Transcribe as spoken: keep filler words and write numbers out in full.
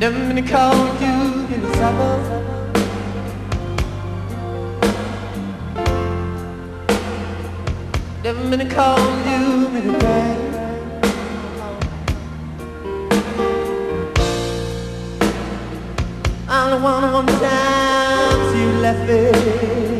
Never been to call you in the summer. Never been to call you in the rain. I only want one time, so you left me.